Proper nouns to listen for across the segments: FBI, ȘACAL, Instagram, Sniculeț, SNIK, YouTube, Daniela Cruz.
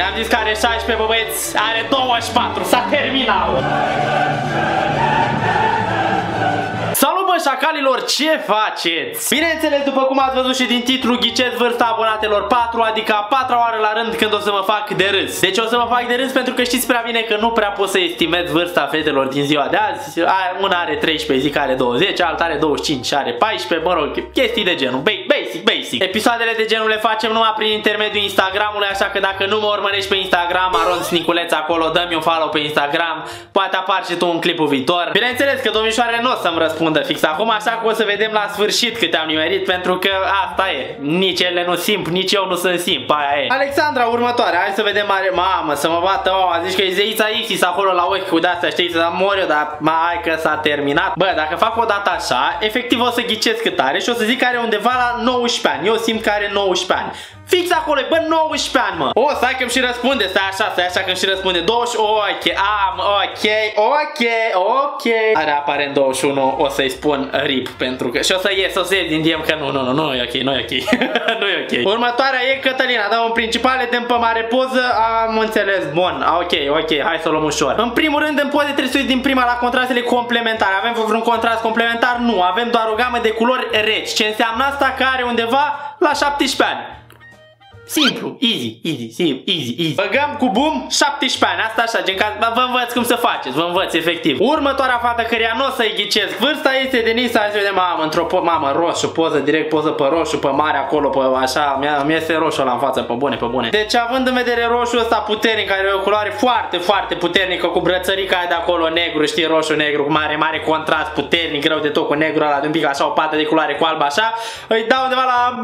I-am zis că are 16, bă băieți, are 24, s-a terminat! Salut bă șacalilor, ce faceți? Bineînțeles, după cum ați văzut și din titlu, ghicesc vârsta abonatelor 4, adică a 4-a oară la rând când o să mă fac de râs. Deci o să mă fac de râs pentru că știți prea bine că nu prea pot să estimez vârsta fetelor din ziua de azi. Una are 13, zic are 20, alta are 25, are 14, mă rog, chestii de genul, basic. Episoadele de genul le facem numai prin intermediul Instagramului, așa că dacă nu mă urmărești pe Instagram, @sniculeț acolo, dă-mi un follow pe Instagram, poate apar și tu un clipul viitor. Bineînțeles că domnișoarele nu o să-mi răspundă fix acum, așa că o să vedem la sfârșit cât am nimerit, pentru că asta e, nici ele nu simt, nici eu nu sunt simt, aia e. Alexandra, următoare, hai să vedem mare, mamă, să mă bată, a zis că e zeița Isis acolo la ochi cu de-astea, știi, să mor eu, dar mai că s-a terminat. Bă, dacă fac o dată așa, efectiv o să ghicesc cât are și o să zic că are undeva la 19 ani. Eu simt că are 19 ani. Fix acolo, bă, 19 ani, mă. O, stai că-mi și răspunde, stai așa că-mi și răspunde. 20, ok, ok. Are aparent 21, o să-i spun RIP, pentru că... Și o să ies din DM că nu e ok, nu e ok. Următoarea e Cătălina, dar în principale dăm pe mare poză, am înțeles, bun, ok, hai să o luăm ușor. În primul rând, în poze trebuie să uiți din prima la contrastele complementare. Avem vreun contrast complementar? Nu, avem doar o gamă de culori reci. Ce înseamnă asta? Că are undeva la 17 ani. Simplu, easy. Băgăm cu boom 17 ani, asta așa, gen ca vă învăț cum să faceți, vă învăț efectiv. Următoarea fată căreia nu o să-i ghicesc vârsta este Denisa, hai să vedem, mamă, roșu, poză, direct poză pe roșu, pe mare acolo, pe așa, mi este roșu ăla în față, pe bune. Deci având în vedere roșu ăsta puternic, care e o culoare foarte, foarte puternică, cu brățărica aia de acolo, negru, știi, roșu-negru, cu mare contrast, puternic, greu de tot, cu negru ăla de un pic, așa, o pată de culoare cu alb, așa, îi dau undeva la...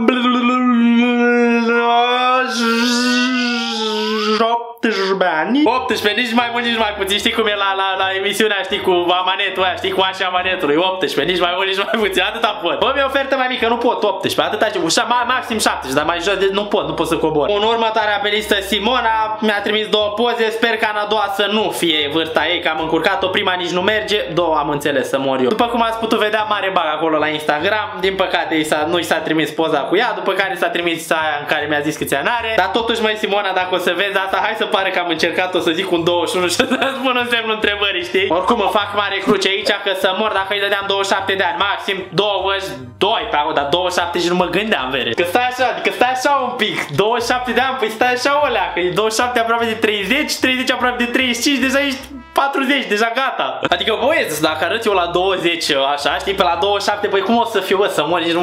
18, nici mai mult, nici mai puțin. Știi cum e la emisiunea, știi, cu amanetul aia, știi, cu așa amanetului. 18, nici mai mult, nici mai puțin, atâta pot. Bă, mi-e ofertă mai mică, nu pot, 18, atâta și maxim 70, dar mai jos nu pot să cobor. În următoarea pe listă, Simona, mi-a trimis două poze, sper ca în a doua să nu fie vârsta ei, că am încurcat-o, prima nici nu merge, două am înțeles să mor eu. După cum ați putut vedea, mare bag acolo la Instagram, din păcate nu i s-a trimis poza cu ea, după care s-a trimis aia în care mi-a zis câți ani are, dar totuși, mai Simona, dacă o să vezi asta, hai să pare că am încercat, o să zic un 21 și să-ți spun în semnul întrebării, știi? Oricum mă fac mare cruce aici că să mor dacă îi dădeam 27 de ani, maxim 22, dar 27 și nu mă gândeam, vere. Că stai așa, un pic, 27 de ani, păi stai așa o leacă, e 27 aproape de 30, 30 aproape de 35, deja ești 40, deja gata. Adică, băieți, dacă arăt eu la 20, așa, știi, pe la 27, păi cum o să fiu, bă, să mor, nici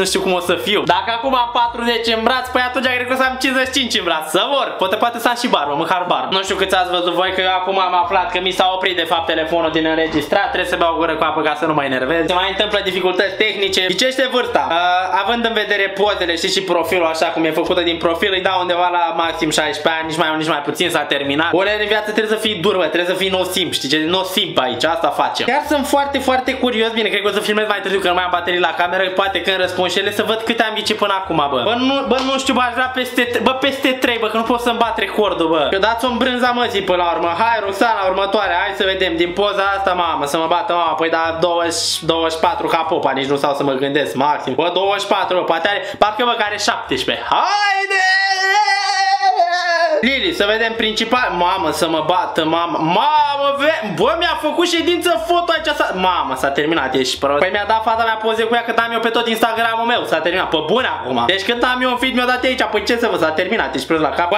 nu știu cum o să fiu. Dacă acum am 40 în braț, păi atunci cred că o să am 55 în braț, să mor. Poate să am și barbă, măcar barbă. Nu știu câți ați văzut voi, că acum am aflat că mi s-a oprit, de fapt, telefonul din înregistrat. Trebuie să beau o gură cu apă ca să nu mă enervez. Se mai întâmplă dificultăți tehnice. Ghicește vârsta. Având în vedere pozele, știi, și profilul, așa cum e făcută din profil, îi dau undeva la maxim 16 ani, nici mai mult, nici mai puțin, s-a terminat. Uneori în viață trebuie să fii dur, bă, trebuie să fii no-simp, știi ce? No-simp aici, asta facem. Chiar sunt foarte curios, bine, cred că o să filmez mai târziu că nu mai am baterii la cameră, poate când răspund și ele, să văd câte am ghicit până acum, bă. Bă, nu știu, bă, aș vrea peste 3, bă, că nu pot să-mi bat recordul, bă. Că dați-o în brânza măzii până la urmă. Hai, Roxana, următoarea, hai să vedem din poza asta, mamă, să mă bată, mamă, păi da, 24 ca popa, nici nu stau să mă gândesc, maxim. Bă, 24, bă, poate are, parcă bă, care 17. Haide! Lili, să vedem principal. Mamă, să mă bată, mamă, bă, mi-a făcut ședință foto aici. Mamă, s-a terminat, ești prost. Păi mi-a dat fata mea poze cu ea cât am eu pe tot Instagramul meu. S-a terminat, pe bune acum. Deci cât am eu un feed, mi-a dat aici. Păi ce să vă, s-a terminat, ești prost la cap.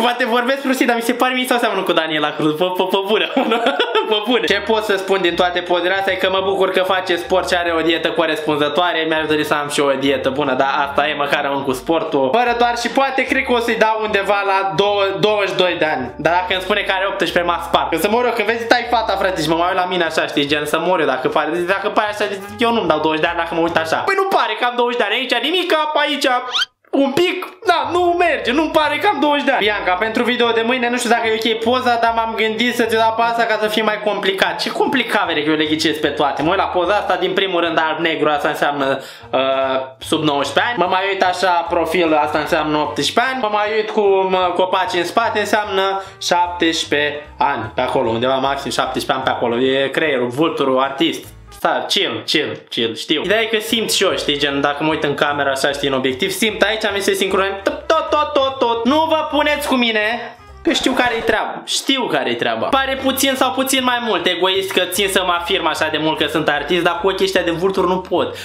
Poate vorbesc prostii, dar mi se pare mie sau seamănă cu Daniela Cruz. Pe bune, pe bune. Ce pot să spun din toate pozele astea e că mă bucur că face sport și are o dietă corespunzătoare. Mi-aș dori să am și o dietă bună, dar asta e măcar un cu sportul. Fără doar și poate, cred că o să-i dau undeva la 22 de ani. Dar dacă îmi spune că are 18, m-a spart. Că să mor eu, când vezi, tai fata, frate, și mă mai uit la mine așa, știi, gen, să mor eu dacă pare așa, eu nu-mi dau 20 de ani dacă mă uit așa. Păi nu pare că am 20 de ani, aici nimica, pe aici un pic, da, nu merge, nu-mi pare că am 20 de ani. Bianca, pentru video de mâine, nu știu dacă e ok poza, dar m-am gândit să-ți dau pe asta ca să fie mai complicat. Ce complicat, vere, că eu le ghicesc pe toate. Mă uit la poza asta, din primul rând alb-negru, asta înseamnă sub 19 ani. Mă mai uit așa, profil, asta înseamnă 18 ani. Mă mai uit cu copaci în spate, înseamnă 17 ani. Pe acolo, undeva maxim 17 ani pe acolo. E creierul, vulturul, artist. Stai, chill, știu. Ideea e că simt și eu, știi, gen, dacă mă uit în camera așa, știi, în obiectiv, simt aici, mi se sincronizat. Tot. Nu vă puneți cu mine, că știu care-i treaba. Știu care-i treaba. Pare puțin sau puțin mai mult egoist că țin să mă afirm așa de mult că sunt artist, dar cu ochii ăștia de vulturi nu pot.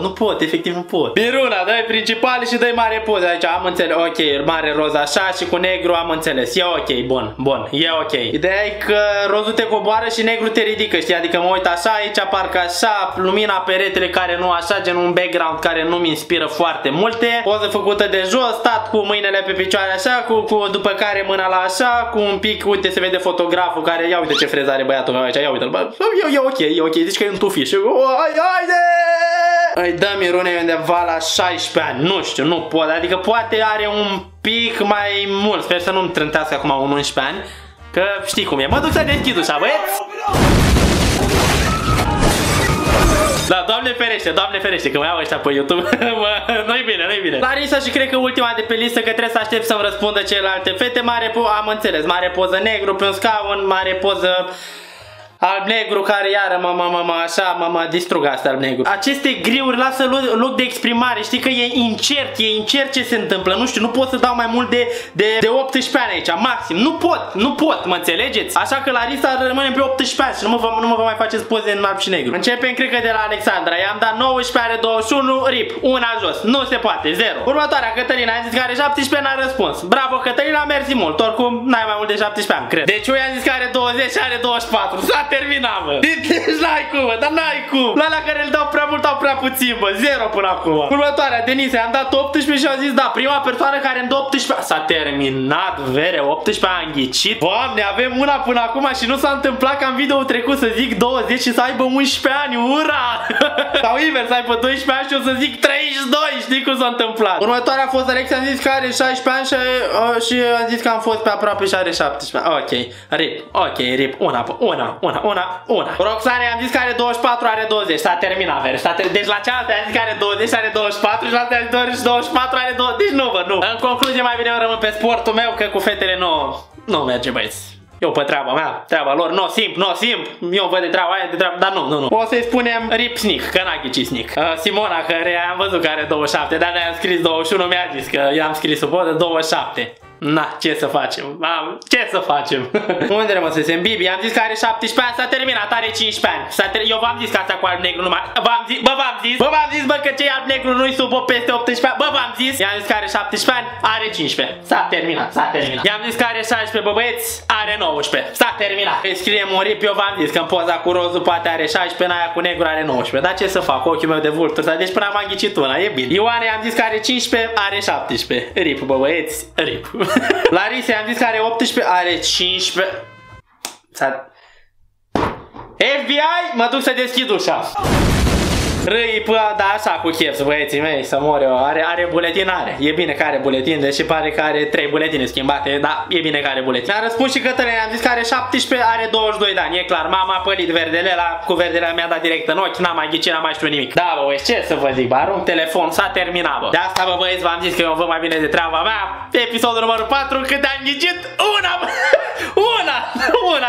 Nu pot, efectiv nu pot. Miruna, dă-i principale și dă-i mare poze. Aici am înțeles, ok, mare roz așa și cu negru am înțeles. E ok, bun, e ok. Ideea e că rozul te coboară și negru te ridică, știi? Adică mă uit așa, aici parcă așa, lumina peretele care nu așa, gen un background care nu-mi inspiră foarte multe. Poză făcută de jos, stat cu mâinile pe picioare așa, după care mâna la așa, cu un pic, uite, se vede fotograful care, ia uite ce freză are băiatul meu aici, ia uite-l, bă, e ok, zici că e un tufiș. Haide! Îi dă Mirunei undeva la 16 ani, nu știu, nu pot, adică poate are un pic mai mult, sper să nu-mi trântească acum un 11 ani, că știi cum e, mă duc să deschid ușa, băieți! Da, doamne ferește, că mă iau ăștia pe YouTube, nu-i bine, nu-i bine. Larisa și cred că ultima de pe listă, că trebuie să aștept să-mi răspundă celelalte fete. Am înțeles, mare poză negru pe un scaun, mare poză alb-negru care iară mă distrug asta alb-negru. Aceste griuri lasă loc de exprimare, știi că e incert ce se întâmplă, nu știu, nu pot să dau mai mult de 18 ani aici, maxim, nu pot, mă înțelegeți? Așa că Larisa rămâne pe 18 ani și nu mă mai faceți poze în alb și negru. Începem, cred că de la Alexandra, i-am dat 19, are 21, rip, una jos, nu se poate, 0. Următoarea, Cătălina, a zis că are 17, n-a răspuns. Bravo, Cătălina, mersi mult, oricum n-ai mai mult de 17 ani, cred. Deci eu i-am zis că are 20 și are 24, terminam, mă. Deci n-ai cum, mă, dar n-ai cum. La alea care îl dau prea mult, dau prea puțin, bă, 0 până acum. Următoarea, Denise, i-am dat 18 și am zis, da, prima persoană care îmi dă 18. S-a terminat, vere, 18 a înghicit. Doamne, avem una până acum și nu s-a întâmplat ca în video trecut să zic 20 și să aibă 11 ani, ura! Sau invers, să aibă 12 ani și eu să zic 32, știi cum s-a întâmplat. Următoarea a fost Alexia, am zis că are 16 ani și am zis că am fost pe aproape și are 17. Ok, rip, ok, rip, una. Roxane, am zis că are 24, are 20. S-a terminat, veri. Deci la cealaltă am zis că are 20, are 24 și la cealaltă am zis 24, are 20. Deci nu, bă, nu. În concluzie, mai bine eu rămân pe sportul meu, că cu fetele nu merge, băieți. Eu pe treaba mea, treaba lor, nu o simt, eu văd de treaba aia, dar nu. O să-i spunem rip SNIK, că n-a ghicit SNIK. Simona, care am văzut că are 27, dar ne-am scris 21, mi-a zis că i-am scris o poză 27. Na, ce să facem? Ce să facem? Unde rămăsesem? Bibi, am zis că are 17 ani, s-a terminat, are 15 ani. Eu v-am zis că asta cu alb-negru numai... V-am zis, bă, că cei alb-negru nu-i sub peste 18 ani. Bă, v-am zis! I-am zis că are 17 ani, are 15. S-a terminat. I-am zis că are 16, bă, băieți, are 19. S-a terminat. Îi scriem un rip, eu v-am zis că în poza cu rozul poate are 16, în aia cu negru are 19. Dar ce să fac? Ochiul meu de vulturi, deci până am ghicit una, e bine. Ioane, i-am zis că are 15, are 17. Rip, bă, băieți, rip. Larisa, i-am zis că are 18, are 15. FBI, mă duc să deschid ușa. Râi, pă, da, așa cu chef, băieții mei, să mor eu. Are buletin, are. E bine că are buletin, deși pare că are 3 buletine schimbate, dar e bine că are buletin. Mi-a răspuns și Cătălina, am zis că are 17, are 22 de ani, e clar. Mama a pălit verdele, cu verdele mi-a dat direct în ochi, n-am mai ghicit, n-am mai știu nimic. Da, bă, băieți, ce să vă zic, bă, arunc telefon, s-a terminat, bă. De asta, bă, băieți, v-am zis că eu văd mai bine de treaba mea. Episodul numărul 4, cât am ghicit, una,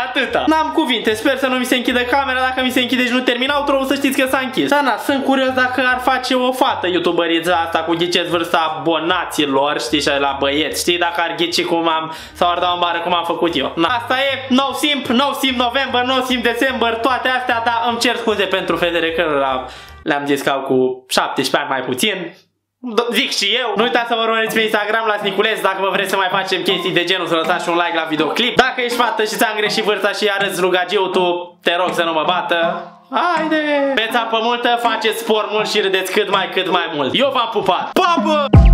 atâta. N-am cuvinte, sper să nu mi se închidă camera, dacă mi se închide și nu terminau, trebuie să știți că s-a închis. Sunt curios dacă ar face o fată youtuberița asta cu ghicesc vârsta abonaților, știi, și la băieți, știi, dacă ar ghici cum am, sau ar da o bară cum am făcut eu. Na. Asta e, no simp November, no simp December, toate astea, dar îmi cer scuze pentru fetele cărora le-am zis că au cu 17 ani mai puțin. Zic și eu. Nu uitați să mă urmăriți pe Instagram la Sniculeț. Dacă vă vreți să mai facem chestii de genul, să lăsați și un like la videoclip. Dacă ești fată și ți-am greșit vârsta și arăți rugagiu, tu te rog să nu mă bată. Haide! Beți apă multă, faceți sport mult și râdeți cât mai mult. Eu v-am pupat! Pa, bă!